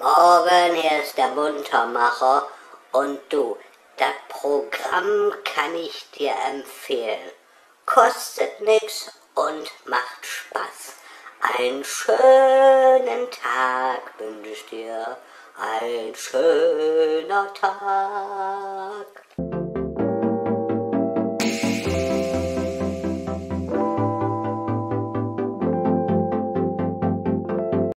Morgen, hier ist der Muntermacher und du, das Programm kann ich dir empfehlen. Kostet nichts und macht Spaß. Einen schönen Tag wünsche ich dir, ein schöner Tag.